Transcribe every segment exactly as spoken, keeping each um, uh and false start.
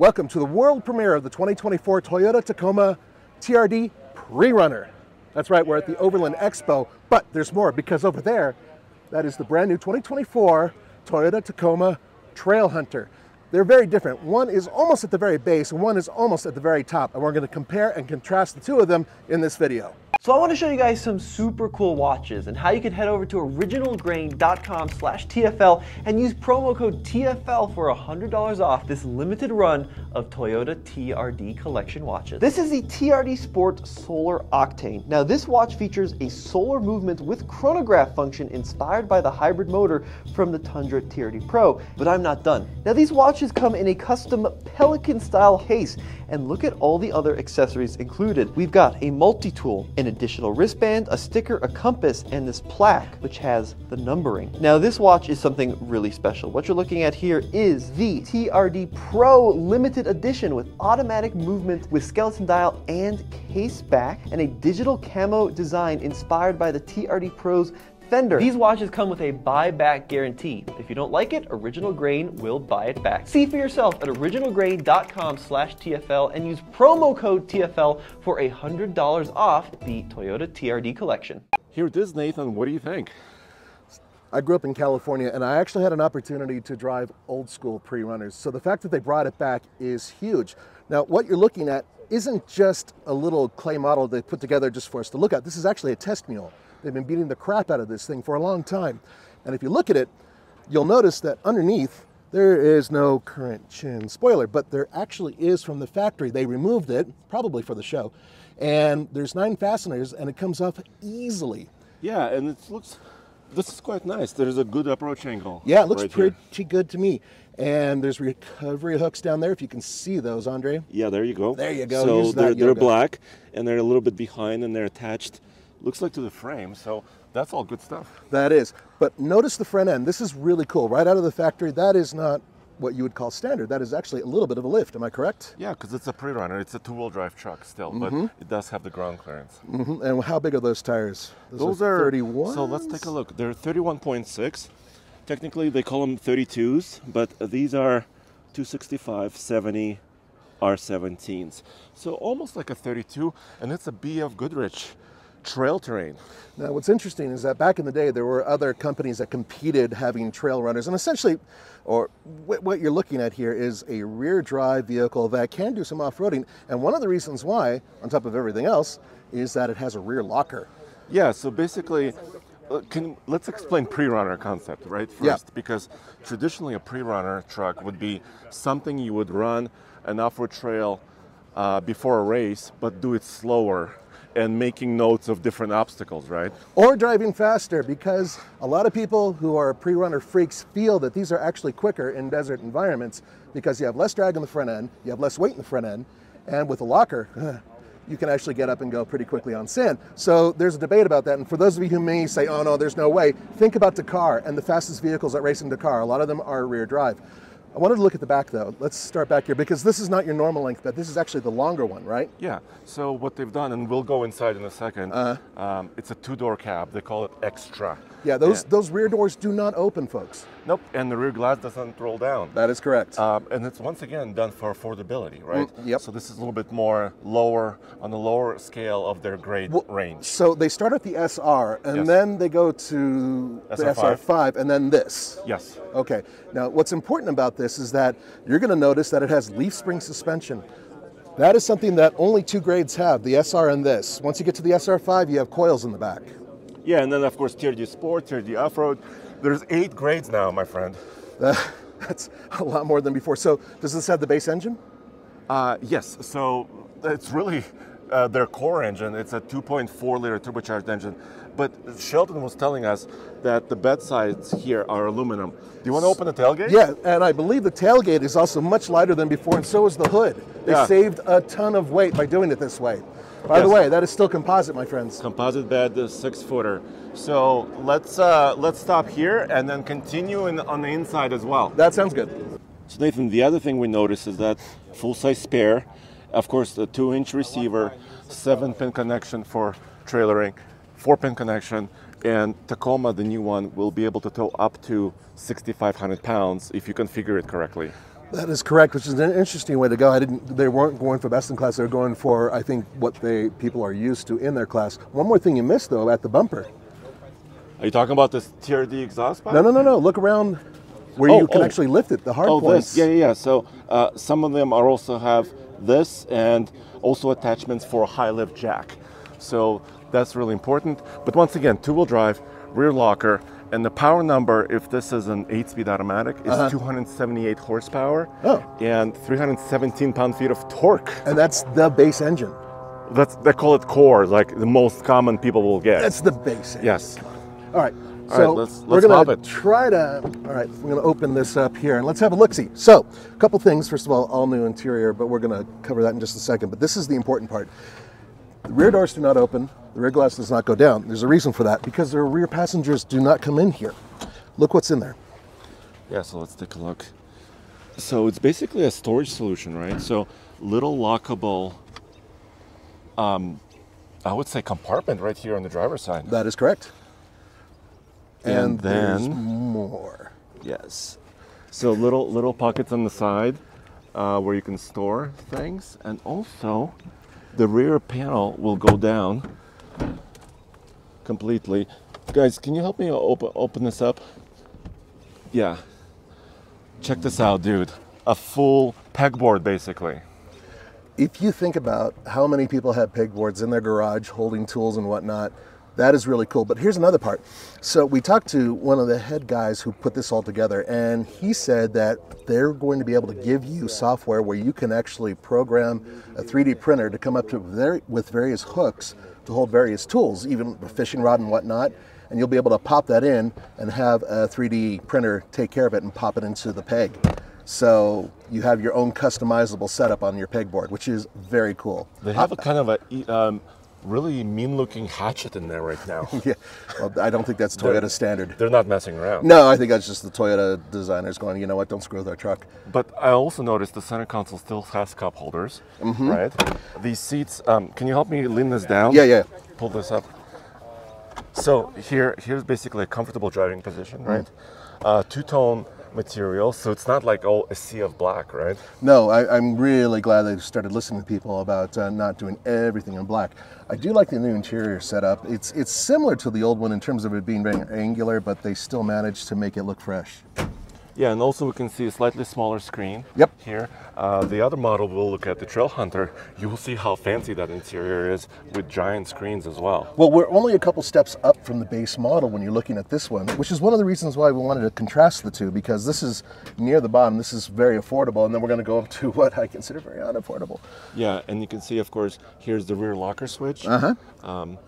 Welcome to the world premiere of the twenty twenty-four Toyota Tacoma T R D PreRunner. That's right, we're at the Overland Expo, but there's more because over there, that is the brand new twenty twenty-four Toyota Tacoma Trailhunter. They're very different. One is almost at the very base and one is almost at the very top, and we're going to compare and contrast the two of them in this video. So I want to show you guys some super cool watches and how you can head over to original grain dot com slash T F L and use promo code T F L for one hundred dollars off this limited run of Toyota T R D collection watches. This is the T R D Sport Solar Octane. Now this watch features a solar movement with chronograph function inspired by the hybrid motor from the Tundra T R D Pro, but I'm not done. Now these watches come in a custom pelican style case, and look at all the other accessories included. We've got a multi-tool, an additional wristband, a sticker, a compass, and this plaque which has the numbering. Now this watch is something really special. What you're looking at here is the T R D Pro limited edition with automatic movement with skeleton dial and case back and a digital camo design inspired by the T R D Pro's fender. These watches come with a buyback guarantee. If you don't like it, Original Grain will buy it back. See for yourself at original grain dot com slash T F L and use promo code T F L for one hundred dollars off the Toyota T R D collection. Here it is, Nathan. What do you think? I grew up in California and I actually had an opportunity to drive old school PreRunners. So the fact that they brought it back is huge. Now what you're looking at isn't just a little clay model they put together just for us to look at. This is actually a test mule. They've been beating the crap out of this thing for a long time. And if you look at it, you'll notice that underneath there is no current chin spoiler, but there actually is from the factory. They removed it, probably for the show. And there's nine fasteners and it comes off easily. Yeah, and it looks, this is quite nice. There's a good approach angle. Yeah, it looks right pretty here. Good to me. And there's recovery hooks down there, if you can see those, Andre. Yeah, there you go. There you go. So Use they're, they're black and they're a little bit behind and they're attached. Looks like to the frame, so that's all good stuff. That is, but notice the front end. This is really cool, right out of the factory. That is not what you would call standard. That is actually a little bit of a lift, am I correct? Yeah, because it's a PreRunner. It's a two-wheel drive truck still, mm-hmm. but it does have the ground clearance. Mm-hmm. And how big are those tires? Those, those are thirty-one. So let's take a look. They're thirty-one point six. Technically, they call them thirty-twos, but these are two sixty-five, seventy, R seventeens. So almost like a thirty-two, and it's a B F Goodrich trail terrain. Now what's interesting is that back in the day there were other companies that competed having trail runners, and essentially or what you're looking at here is a rear drive vehicle that can do some off-roading, and one of the reasons why, on top of everything else, is that it has a rear locker. Yeah, so basically can let's explain PreRunner concept right first, yeah. because traditionally a PreRunner truck would be something you would run an off-road trail uh, before a race, but do it slower and making notes of different obstacles, right? Or driving faster, because a lot of people who are PreRunner freaks feel that these are actually quicker in desert environments because you have less drag on the front end, you have less weight in the front end, and with a locker, you can actually get up and go pretty quickly on sand. So there's a debate about that, and for those of you who may say, oh no, there's no way, think about Dakar and the fastest vehicles that race in Dakar. A lot of them are rear drive. I wanted to look at the back though. Let's start back here because this is not your normal length bed. This is actually the longer one, right? Yeah, so what they've done, and we'll go inside in a second, uh, um, it's a two-door cab. They call it extra. Yeah, those, and those rear doors do not open, folks. Nope, and the rear glass doesn't roll down. That is correct. Um, and it's once again done for affordability, right? Mm, yep. So this is a little bit more lower, on the lower scale of their grade well, range. So they start at the S R and yes. then they go to S R five. The S R five and then this. Yes. Okay, now what's important about this This is that you're going to notice that it has leaf spring suspension. That is something that only two grades have, the S R and this. Once you get to the S R five, you have coils in the back. Yeah, and then of course T R D Sport, T R D Off-Road. There's eight grades now, my friend. Uh, that's a lot more than before. So does this have the base engine? Uh, yes, so it's really uh, their core engine. It's a two point four liter turbocharged engine. But Sheldon was telling us that the bedsides here are aluminum. Do you want to open the tailgate? Yeah, and I believe the tailgate is also much lighter than before, and so is the hood. They yeah. saved a ton of weight by doing it this way. By yes. the way, that is still composite, my friends. Composite bed, the six-footer. So let's uh, let's stop here and then continue in, on the inside as well. That sounds good. So Nathan, the other thing we noticed is that full-size spare, of course, the two-inch receiver, seven-pin connection for trailering, four-pin connection, and Tacoma, the new one, will be able to tow up to sixty-five hundred pounds if you configure it correctly. That is correct, which is an interesting way to go. I didn't. They weren't going for best in class. They were going for, I think, what they people are used to in their class. One more thing you missed, though, at the bumper. Are you talking about this T R D exhaust pipe? No, no, no, no. Look around where oh, you can oh. actually lift it, the hard oh, points. This. Yeah, yeah, yeah. So uh, some of them are also have this and also attachments for a high lift jack. So that's really important. But once again, two-wheel drive, rear locker, and the power number, if this is an eight-speed automatic, is uh-huh. two hundred seventy-eight horsepower oh. and three hundred seventeen pound-feet of torque. And that's the base engine. That's, they call it core, like the most common people will get. That's the base engine. Yes. All right, all so right, let's, let's we're going to try to, all right, we're going to open this up here and let's have a look-see. So, a couple things. First of all, all new interior, but we're going to cover that in just a second. But this is the important part. The rear doors do not open. The rear glass does not go down. There's a reason for that, because their rear passengers do not come in here. Look what's in there. Yeah, so let's take a look. So, it's basically a storage solution, right? So, little lockable, um, I would say compartment right here on the driver's side. That is correct. And, and then more. Yes. So little little pockets on the side uh, where you can store things, and also the rear panel will go down completely. Guys, can you help me open open this up? Yeah. Check this out, dude. A full pegboard, basically. If you think about how many people have pegboards in their garage holding tools and whatnot. That is really cool. But here's another part. So we talked to one of the head guys who put this all together, and he said that they're going to be able to give you software where you can actually program a three D printer to come up to very, with various hooks to hold various tools, even a fishing rod and whatnot, and you'll be able to pop that in and have a three D printer take care of it and pop it into the peg. So you have your own customizable setup on your pegboard, which is very cool. They have a kind of a... Um, really mean-looking hatchet in there right now. Yeah, well, I don't think that's Toyota they're, standard. They're not messing around. No, I think that's just the Toyota designers going, you know what, don't screw their truck. But I also noticed the center console still has cup holders, mm-hmm. right? These seats, um, can you help me lean this down? Yeah, yeah. Pull this up. So here, here's basically a comfortable driving position, right? Mm-hmm. uh, two-tone material, so it's not like all oh, a sea of black, right? No, I, I'm really glad they started listening to people about uh, not doing everything in black. I do like the new interior setup. It's it's similar to the old one in terms of it being very angular, but they still managed to make it look fresh. Yeah, and also we can see a slightly smaller screen yep. here. Uh, the other model we'll look at, the Trailhunter, you will see how fancy that interior is with giant screens as well. Well, we're only a couple steps up from the base model when you're looking at this one, which is one of the reasons why we wanted to contrast the two, because this is near the bottom, this is very affordable, and then we're going to go up to what I consider very unaffordable. Yeah, and you can see, of course, here's the rear locker switch. Uh-huh. Um,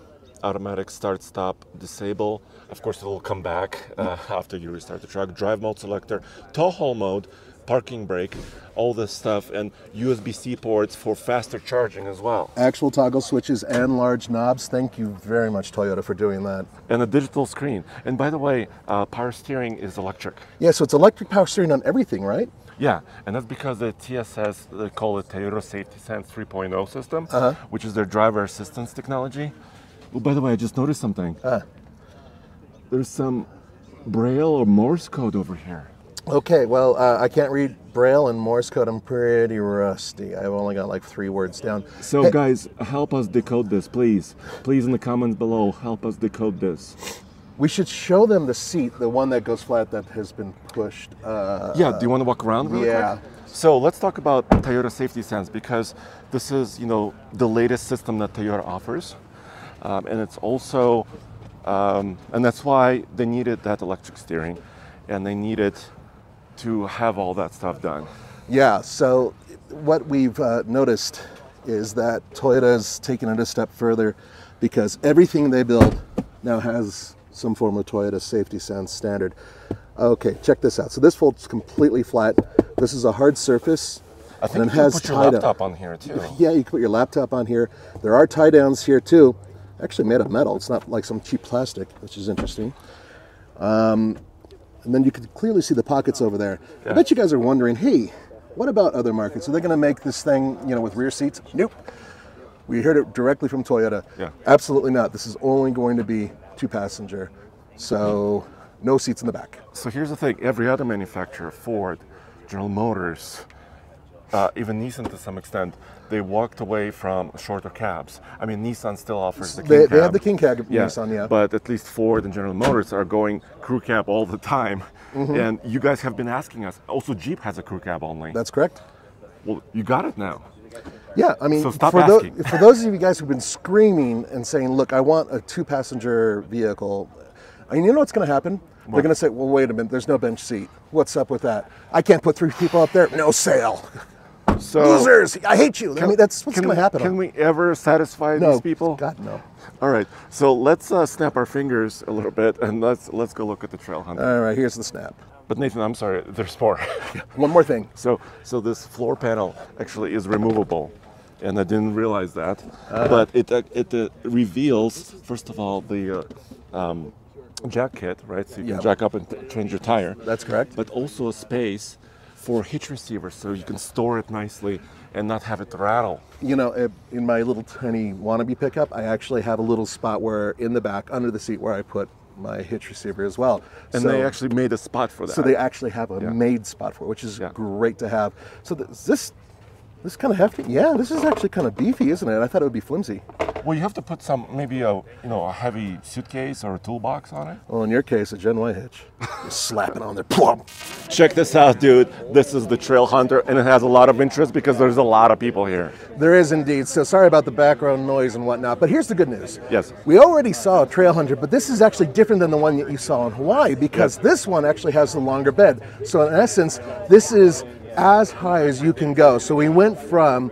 automatic start, stop, disable. Of course, it will come back uh, after you restart the truck. Drive mode selector, tow haul mode, parking brake, all this stuff, and U S B C ports for faster charging as well. Actual toggle switches and large knobs. Thank you very much, Toyota, for doing that. And a digital screen. And by the way, uh, power steering is electric. Yeah, so it's electric power steering on everything, right? Yeah, and that's because the T S S, they call it Toyota Safety Sense three point oh system, uh-huh. which is their driver assistance technology. Well, by the way, I just noticed something. Uh, There's some Braille or Morse code over here. Okay, well, uh, I can't read Braille and Morse code. I'm pretty rusty. I've only got like three words down. So, hey. Guys, help us decode this, please. Please, in the comments below, help us decode this. We should show them the seat, the one that goes flat that has been pushed. Uh, yeah, do you want to walk around really yeah. quick? So let's talk about Toyota Safety Sense, because this is, you know, the latest system that Toyota offers. Um, and it's also, um, and that's why they needed that electric steering, and they needed to have all that stuff done. Yeah, so what we've uh, noticed is that Toyota's taken it a step further, because everything they build now has some form of Toyota Safety Sense standard. Okay, check this out. So this folds completely flat. This is a hard surface. I think and it you has can put your laptop up. on here too. Yeah, you can put your laptop on here. There are tie downs here too. Actually made of metal. It's not like some cheap plastic, which is interesting. Um, and then you can clearly see the pockets over there. Yeah. I bet you guys are wondering, hey, what about other markets? Are they going to make this thing, you know, with rear seats? Nope. We heard it directly from Toyota. Yeah. Absolutely not. This is only going to be two passenger. So no seats in the back. So here's the thing. Every other manufacturer, Ford, original motors, uh, even Nissan to some extent, they walked away from shorter cabs. I mean, Nissan still offers the king they, cab. They have the king cab, yeah, Nissan, yeah. But at least Ford and General Motors are going crew cab all the time. Mm-hmm. And you guys have been asking us. Also, Jeep has a crew cab only. That's correct. Well, you got it now. Yeah, I mean, so stop for, tho for those of you guys who've been screaming and saying, look, I want a two-passenger vehicle, I mean, you know what's going to happen? What? They're going to say, well, wait a minute, there's no bench seat. What's up with that? I can't put three people up there. No sale. So, losers, I hate you. Can, I mean, that's what's going to happen. Can we ever satisfy no, these people? God, no. All right, so let's uh, snap our fingers a little bit, and let's, let's go look at the Trailhunter. All right, here's the snap. But Nathan, I'm sorry, there's more. One more thing. So, so this floor panel actually is removable, and I didn't realize that. Uh, but it uh, it uh, reveals, first of all, the uh, um, jack kit, right? So you can yeah. jack up and t change your tire. That's correct. But also a space for hitch receivers, so you can store it nicely and not have it rattle. You know, in my little tiny wannabe pickup, I actually have a little spot where in the back, under the seat, where I put my hitch receiver as well. And so, they actually made a spot for that. So they actually have a yeah. made spot for it, which is yeah. great to have. So th this this kind of hefty. Yeah, this is actually kind of beefy, isn't it? I thought it would be flimsy. Well, you have to put some, maybe a, you know, a heavy suitcase or a toolbox on it. Well, in your case, a Gen Y hitch. You slap it on there, plump. Check this out, dude. This is the Trailhunter, and it has a lot of interest because there's a lot of people here. There is indeed. So sorry about the background noise and whatnot, but here's the good news. Yes. We already saw a Trailhunter, but this is actually different than the one that you saw in Hawaii because yes. this one actually has the longer bed. So in essence, this is as high as you can go. So we went from,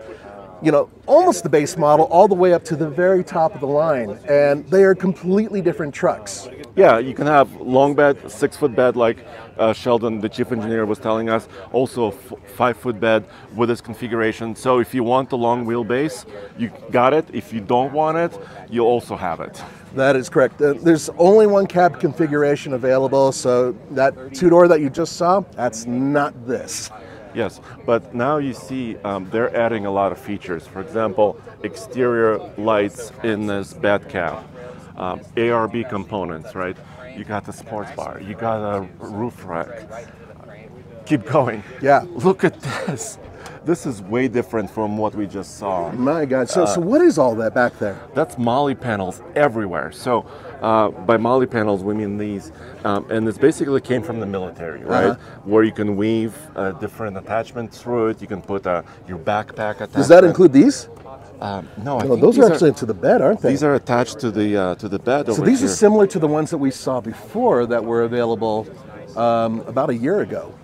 you know, almost the base model all the way up to the very top of the line, and they are completely different trucks. Yeah, you can have long bed, six foot bed, like uh, Sheldon, the chief engineer, was telling us. Also, f five foot bed with this configuration. So if you want the long wheelbase, you got it. If you don't want it, you also have it. That is correct. Uh, there's only one cab configuration available. So that two door that you just saw, that's not this. Yes, but now you see um, they're adding a lot of features. For example, exterior lights in this bed cab, um, A R B components, right? You got the sports bar, you got a roof rack. Keep going. Yeah. Look at this. This is way different from what we just saw. My God. So, uh, so what is all that back there? That's MOLLE panels everywhere. So uh, by MOLLE panels, we mean these. Um, and this basically came from the military, right? Uh-huh. Where you can weave a different attachment through it. You can put a, your backpack attachment. Does that include these? Um, no, I no think those are actually are, to the bed, aren't they? These are attached to the, uh, to the bed over here. So these are similar to the ones that we saw before that were available um, about a year ago.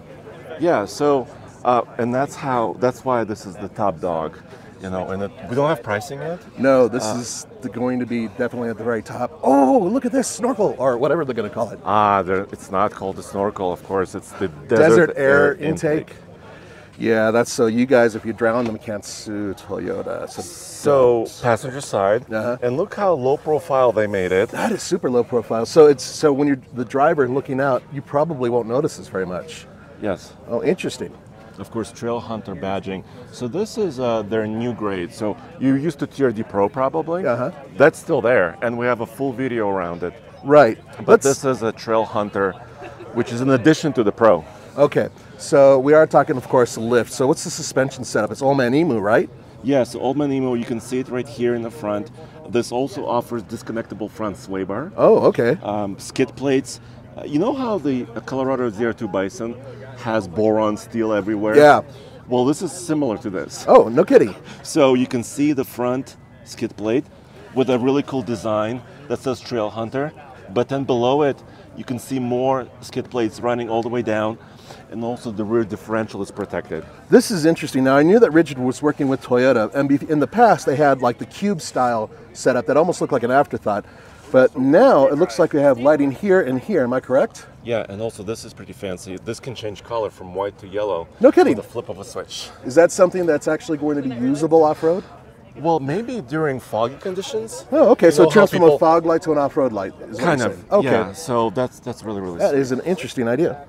Yeah, so... Uh, and that's how. That's why this is the top dog, you know. And it, we don't have pricing yet. No, this uh, is the, going to be definitely at the very top. Oh, look at this snorkel or whatever they're going to call it. Ah, it's not called the snorkel, of course. It's the desert, desert air, air intake. intake. Yeah, that's so. You guys, if you drown them, can't sue Toyota. So, so, so passenger side, uh-huh. and look how low profile they made it. That is super low profile. So it's so when you're the driver looking out, you probably won't notice this very much. Yes. Oh, interesting. Of course, Trailhunter badging. So this is uh, their new grade. So you used to T R D Pro probably. Uh-huh. That's still there, and we have a full video around it. Right. But Let's... this is a Trailhunter, which is in addition to the Pro. Okay. So we are talking, of course, lift. So what's the suspension setup? It's Old Man Emu, right? Yes, yeah, so Old Man Emu, you can see it right here in the front. This also offers disconnectable front sway bar. Oh, okay. Um, skid plates. Uh, you know how the Colorado Z R two Bison has boron steel everywhere? Yeah. Well, this is similar to this. Oh, no kidding. So you can see the front skid plate with a really cool design that says Trailhunter, but then below it, you can see more skid plates running all the way down, and also the rear differential is protected. This is interesting. Now, I knew that Rigid was working with Toyota, and in the past, they had like the cube style setup that almost looked like an afterthought. But now it looks like they have lighting here and here. Am I correct? Yeah, and also this is pretty fancy. This can change color from white to yellow. No kidding. With the flip of a switch. Is that something that's actually going to be usable off-road? Well, maybe during foggy conditions. Oh, okay. So it turns from a fog light to an off-road light. Is kind what of. Okay. Yeah, so that's that's really really. That sweet. is an interesting idea.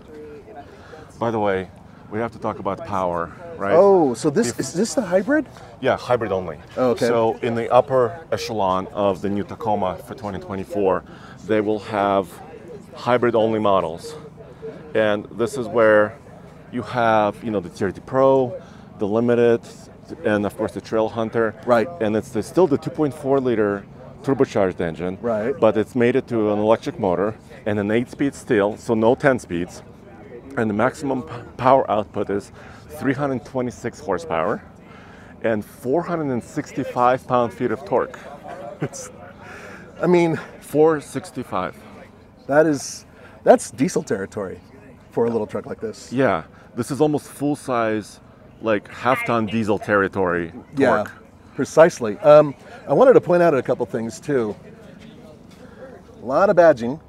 By the way, we have to talk about power, right? Oh, so this if, is this the hybrid? Yeah, hybrid only. Oh, okay. So in the upper echelon of the new Tacoma for twenty twenty-four, they will have hybrid only models. And this is where you have, you know, the T R D Pro, the Limited, and of course the Trailhunter. Right. And it's the, still the two point four liter turbocharged engine. Right. But it's mated to an electric motor and an eight speed still, so no ten speeds. And the maximum power output is three hundred twenty-six horsepower and four hundred sixty-five pound-feet of torque. It's, I mean, four sixty-five. That is, that's diesel territory for a little truck like this. Yeah, this is almost full-size, like half-ton diesel territory torque. Yeah, precisely. Um, I wanted to point out a couple things too. A lot of badging,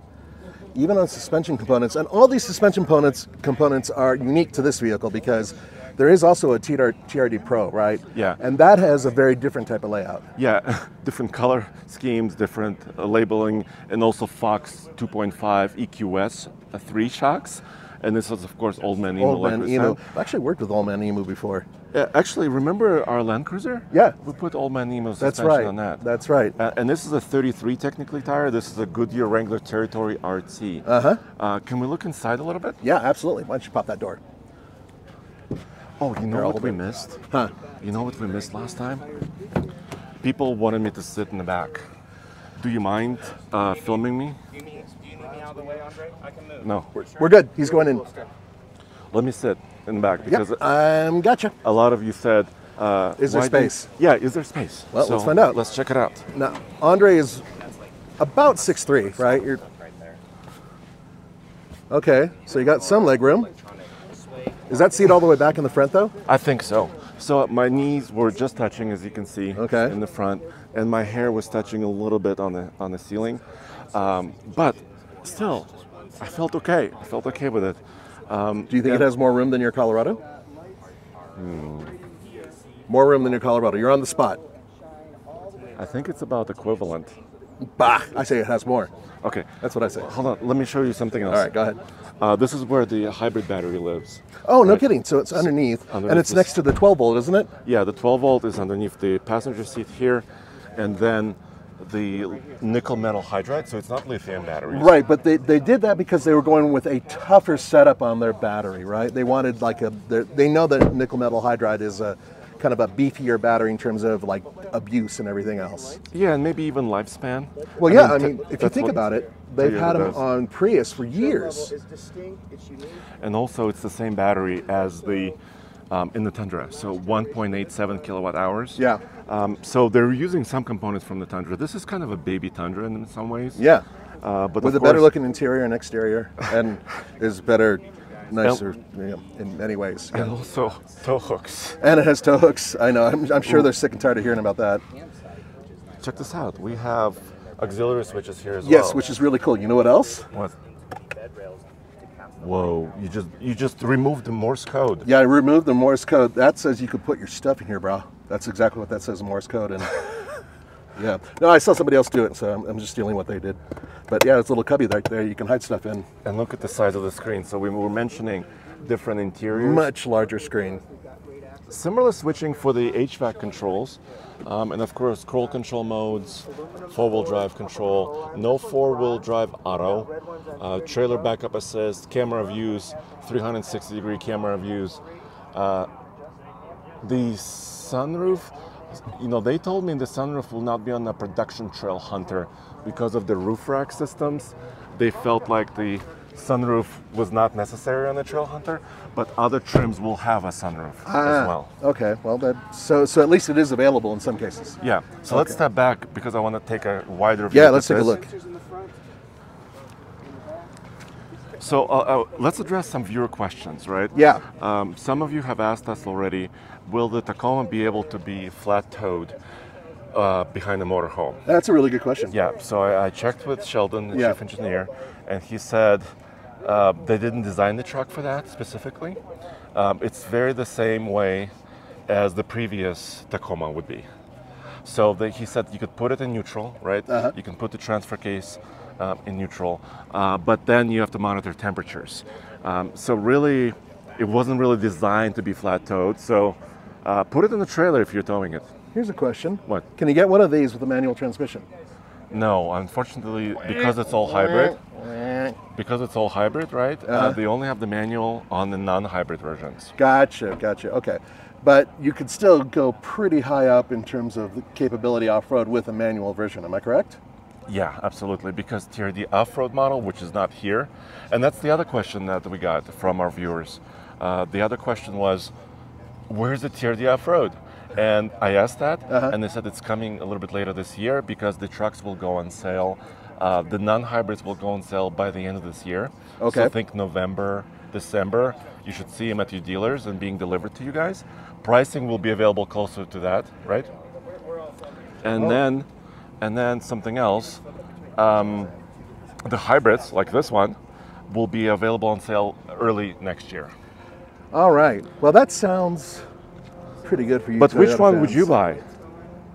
even on suspension components, and all these suspension components components are unique to this vehicle because there is also a T R D Pro, right? Yeah. And that has a very different type of layout. Yeah, different color schemes, different uh, labeling, and also Fox two point five E Q S uh, three shocks. And this is, of course, Old Man Emu. Old Man Emu. I've actually worked with Old Man Emu before. Uh, actually, remember our Land Cruiser? Yeah. We put Old Man Emu suspension right. on that. That's right. Uh, and this is a thirty-three technically tire. This is a Goodyear Wrangler Territory R T. Uh-huh. Uh, can we look inside a little bit? Yeah, absolutely. Why don't you pop that door? Oh, you know what we missed? Huh? You know what we missed last time? People wanted me to sit in the back. Do you mind uh, filming me? Do you need me out of the way, Andre? I can move. No. We're, we're good. He's going in. Let me sit in the back because yep. um, gotcha. A lot of you said... Uh, is there space? You, yeah, is there space? Well, so let's find out. Let's check it out. Now, Andre is about six three, right? You're... Okay, so you got some leg room. Is that seat all the way back in the front, though? I think so. So my knees were just touching, as you can see, okay. in the front, and my hair was touching a little bit on the on the ceiling. Um, but still, I felt okay. I felt okay with it. Um, Do you think it has more room than your Colorado? Hmm. More room than your Colorado. You're on the spot. I think it's about equivalent. Bah! I say it has more. Okay. That's what I say. Hold on. Let me show you something else. All right, go ahead. Uh, this is where the hybrid battery lives. Oh, no right? kidding. So it's underneath, underneath and it's this. next to the twelve volt, isn't it? Yeah, the twelve volt is underneath the passenger seat here, and then the nickel metal hydride, so it's not lithium batteries. Right, but they, they did that because they were going with a tougher setup on their battery, right? They wanted like a, they know that nickel metal hydride is a, kind of a beefier battery in terms of like abuse and everything else. Yeah, and maybe even lifespan. Well, yeah, I mean, I mean if you think about it, they've had them on Prius for years. And also it's the same battery as the, um, in the Tundra, so one point eight seven kilowatt hours. Yeah. Um, so they're using some components from the Tundra. This is kind of a baby Tundra in some ways. Yeah, uh, but with a better looking interior and exterior, and is better nicer you know, in many ways. Yeah. And also tow hooks. And it has tow hooks. I know. I'm, I'm sure they're sick and tired of hearing about that. Check this out. We have auxiliary switches here as yes, well. Yes, which is really cool. You know what else? What? Whoa! You just you just removed the Morse code. Yeah, I removed the Morse code. That says you could put your stuff in here, bro. That's exactly what that says in Morse code. And yeah. No, I saw somebody else do it, so I'm, I'm just stealing what they did. But yeah, it's a little cubby right there. You can hide stuff in. And look at the size of the screen. So we were mentioning different interiors. Much larger screen. Similar switching for the H V A C controls. Um, and of course, crawl control modes, four-wheel drive control, no four-wheel drive auto, uh, trailer backup assist, camera views, three hundred sixty degree camera views. Uh, the sunroof, you know, they told me the sunroof will not be on the production Trailhunter because of the roof rack systems. They felt like the sunroof was not necessary on the Trailhunter, but other trims will have a sunroof ah, as well. Okay, well, that, so so at least it is available in some cases. Yeah. So okay. let's step back because I want to take a wider view. Yeah, let's take a look. So uh, uh, let's address some viewer questions, right? Yeah. Um, some of you have asked us already, will the Tacoma be able to be flat-towed uh, behind the motorhome? That's a really good question. Yeah, so I, I checked with Sheldon, the yeah. chief engineer, and he said uh, they didn't design the truck for that specifically. Um, it's very the same way as the previous Tacoma would be. So the, he said you could put it in neutral, right? Uh-huh. You can put the transfer case um, in neutral, uh, but then you have to monitor temperatures. Um, so really, it wasn't really designed to be flat-towed, so Uh, put it in the trailer if you're towing it. Here's a question. What? Can you get one of these with a manual transmission? No, unfortunately, because it's all hybrid, current, because it's all hybrid, right? Uh-huh. Uh, they only have the manual on the non-hybrid versions. Gotcha, gotcha, okay. But you could still go pretty high up in terms of the capability off-road with a manual version, am I correct? Yeah, absolutely, because T R D off-road model, which is not here, and that's the other question that we got from our viewers. Uh, the other question was, where's the T R D off-road? And I asked that, uh-huh. and they said it's coming a little bit later this year because the trucks will go on sale. Uh, the non-hybrids will go on sale by the end of this year. Okay. So I think November, December, you should see them at your dealers and being delivered to you guys. Pricing will be available closer to that, right? And oh. then, and then something else, um, the hybrids, like this one, will be available on sale early next year. All right. Well, that sounds pretty good for you. But which one would you buy?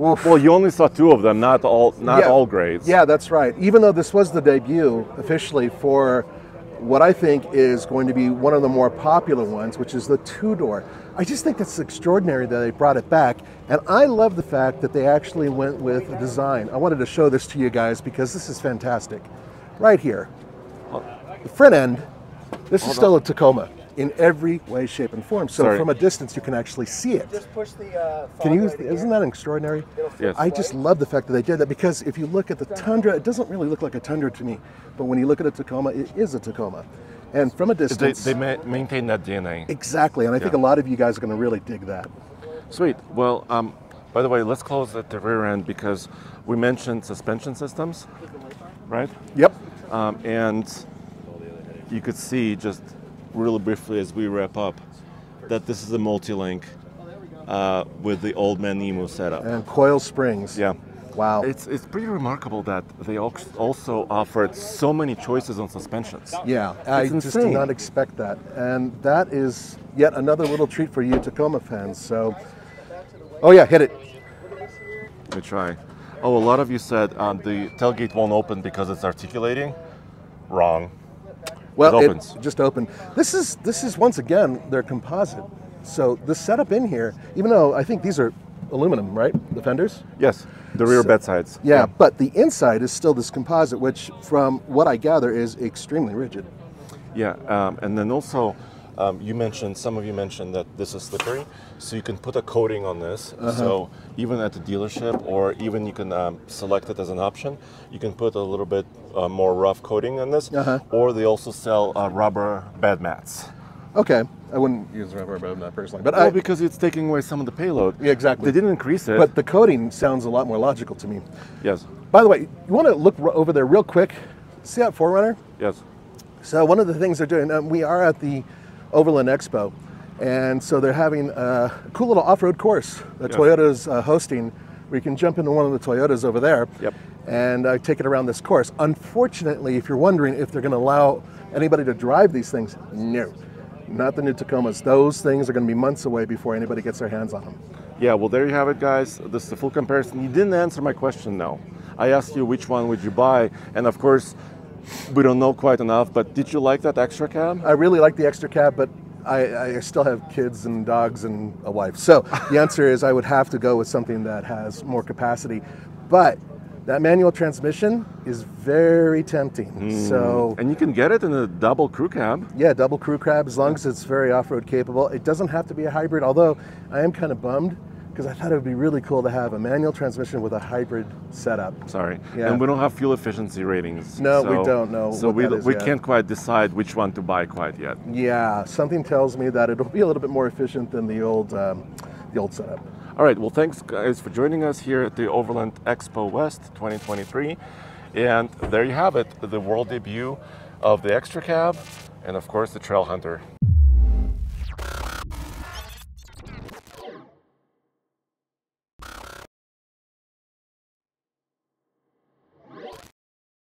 Oof. Well, you only saw two of them, not all, not yeah. all grades. Yeah, that's right. Even though this was the debut officially for what I think is going to be one of the more popular ones, which is the two-door. I just think that's extraordinary that they brought it back. And I love the fact that they actually went with a design. I wanted to show this to you guys because this is fantastic. Right here, the front end, this Hold is still on. a Tacoma. In every way, shape, and form. So Sorry. from a distance, you can actually see it. Just push the, uh, can you? Right isn't that extraordinary? Yes. I just love the fact that they did that because if you look at the Tundra, it doesn't really look like a Tundra to me. But when you look at a Tacoma, it is a Tacoma. And from a distance, they, they ma maintain that D N A. Exactly, and I yeah. think a lot of you guys are going to really dig that. Sweet. Well, um, by the way, let's close at the rear end because we mentioned suspension systems, right? Yep. Um, and you could see just. Really briefly as we wrap up, that this is a multi-link uh, with the Old Man Emu setup. And coil springs. Yeah. Wow. It's, it's pretty remarkable that they also offered so many choices on suspensions. Yeah, it's I insane. just did not expect that. And that is yet another little treat for you Tacoma fans, so. Oh yeah, hit it. Let me try. Oh, a lot of you said um, the tailgate won't open because it's articulating. Wrong. Well, it, it just opened. This is this is once again their composite. So the setup in here, even though I think these are aluminum, right? The fenders. Yes, the rear so, bed sides. Yeah, yeah, but the inside is still this composite, which, from what I gather, is extremely rigid. Yeah, um, and then also, um, you mentioned some of you mentioned that this is slippery, so you can put a coating on this. Uh-huh. So even at the dealership, or even you can um, select it as an option. You can put a little bit. Uh, more rough coating on this, uh-huh. or they also sell uh, rubber bed mats. Okay, I wouldn't use rubber bed mat personally, but well, I, because it's taking away some of the payload. Yeah, exactly. They didn't increase it, but the coating sounds a lot more logical to me. Yes. By the way, you want to look over there real quick. See that four runner? Yes. So one of the things they're doing, um, we are at the Overland Expo, and so they're having a cool little off-road course that yes. Toyota's uh, hosting. We can jump into one of the Toyotas over there. Yep. And uh, take it around this course. Unfortunately, if you're wondering if they're going to allow anybody to drive these things, no, not the new Tacomas. Those things are going to be months away before anybody gets their hands on them. Yeah, well, there you have it, guys. This is the full comparison. You didn't answer my question, though. I asked you which one would you buy, and of course, we don't know quite enough, but did you like that extra cab? I really like the extra cab, but I, I still have kids and dogs and a wife. So the answer is I would have to go with something that has more capacity, but that manual transmission is very tempting. Mm. So, and you can get it in a double crew cab. Yeah, double crew cab, as long yeah. as it's very off-road capable. It doesn't have to be a hybrid, although I am kind of bummed because I thought it would be really cool to have a manual transmission with a hybrid setup. Sorry, yeah. and we don't have fuel efficiency ratings. No, so, we don't know. So we, we can't quite decide which one to buy quite yet. Yeah, something tells me that it'll be a little bit more efficient than the old, um, the old setup. All right, well, thanks guys for joining us here at the Overland Expo West twenty twenty-three. And there you have it, the world debut of the Extra Cab and of course the Trailhunter.